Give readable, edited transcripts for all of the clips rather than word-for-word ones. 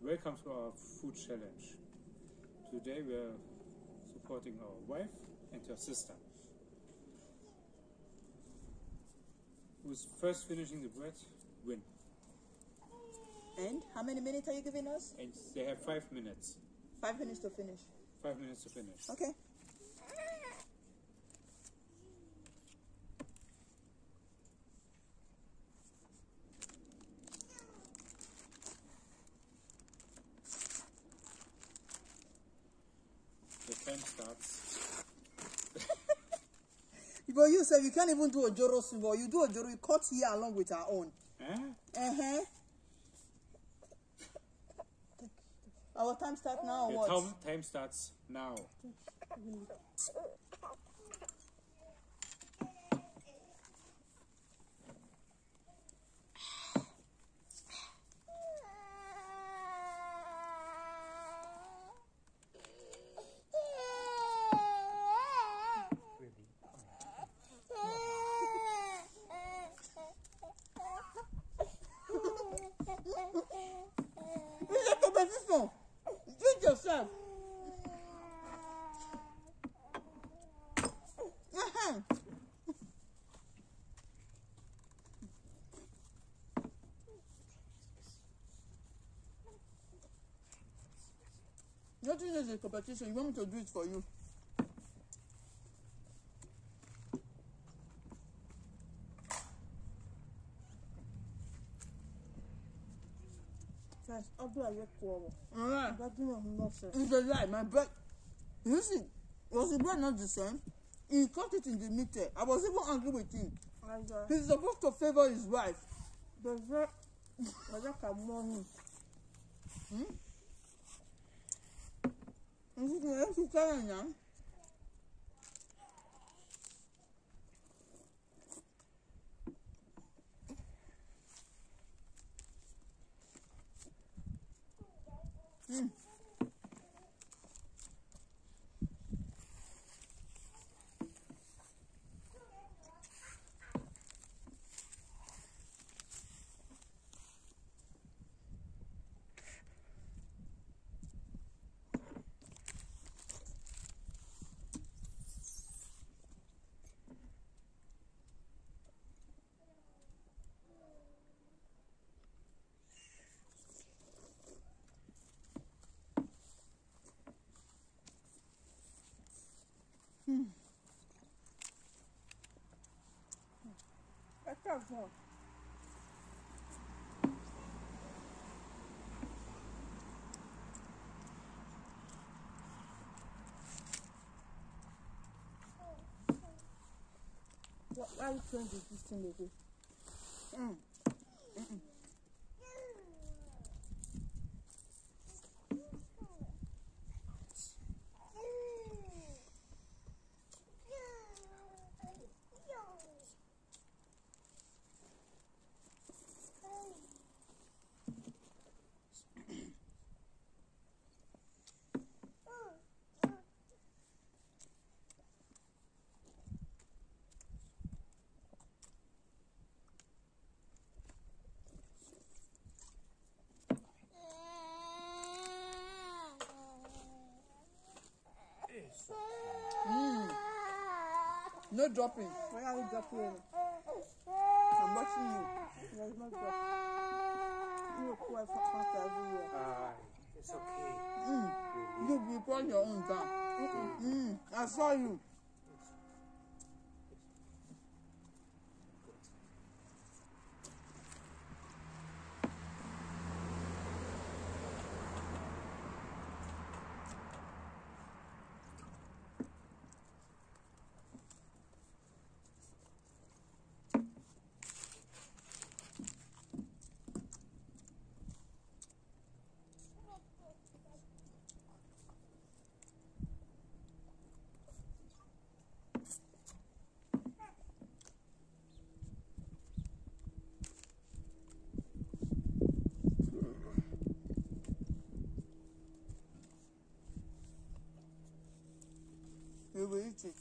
Welcome to our food challenge. Today we are supporting our wife and her sister, who's first finishing the bread win. And how many minutes are you giving us? And they have 5 minutes. 5 minutes to finish. 5 minutes to finish. Okay. The time starts. But you said you can't even do a joro symbol. You do a joro, you cut here along with our own. Eh? Uh-huh. Our time starts now. Your what? Time starts now. Drink yourself. Nothing is a competition. You want me to do it for you? Guys, I'll do a red quarrel. Alright. It's a lie, my bread. You see, was the bread not the same? He cut it in the middle. I was even angry with him. He's supposed to favor his wife. The bread was like a morning. You see, I should carry now. Well, why are you trying to do this thing again? No dropping. Why are you dropping? I'm watching you. There's no dropping. You will pour faster everywhere. It's okay. You pour your own down. I saw you. We will eat it.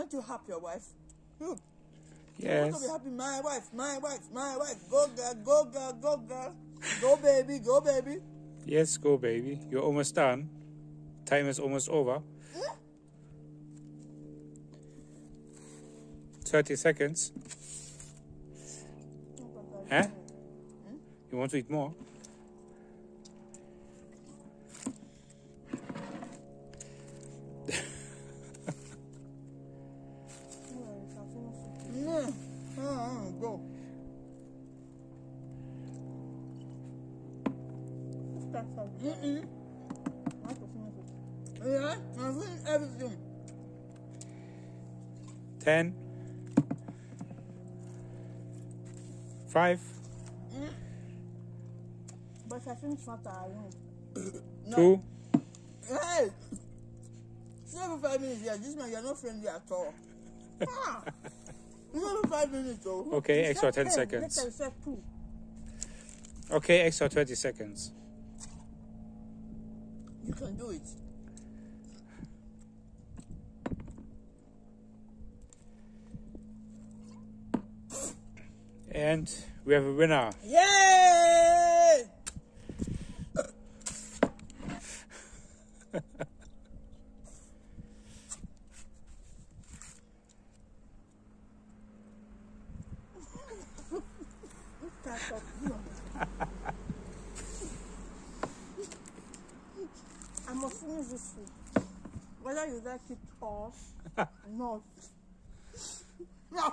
Can't you help your wife? You. Yes. You want to be happy, my wife, my wife, my wife. Go girl, go girl, go girl. Go baby, go baby. Yes, go baby. You're almost done. Time is almost over. 30 seconds. Huh? You want to eat more? Go. Yeah, I'm doing everything. 10, 5. But I finished what I know. 2. Hey! 7 5 minutes, yeah, this man, you're not friendly at all. Ah. 5 minutes, though. Okay, extra 10 seconds. Okay, extra 20 seconds. You can do it. And we have a winner. Yay! I must finish this food, whether you like it or not.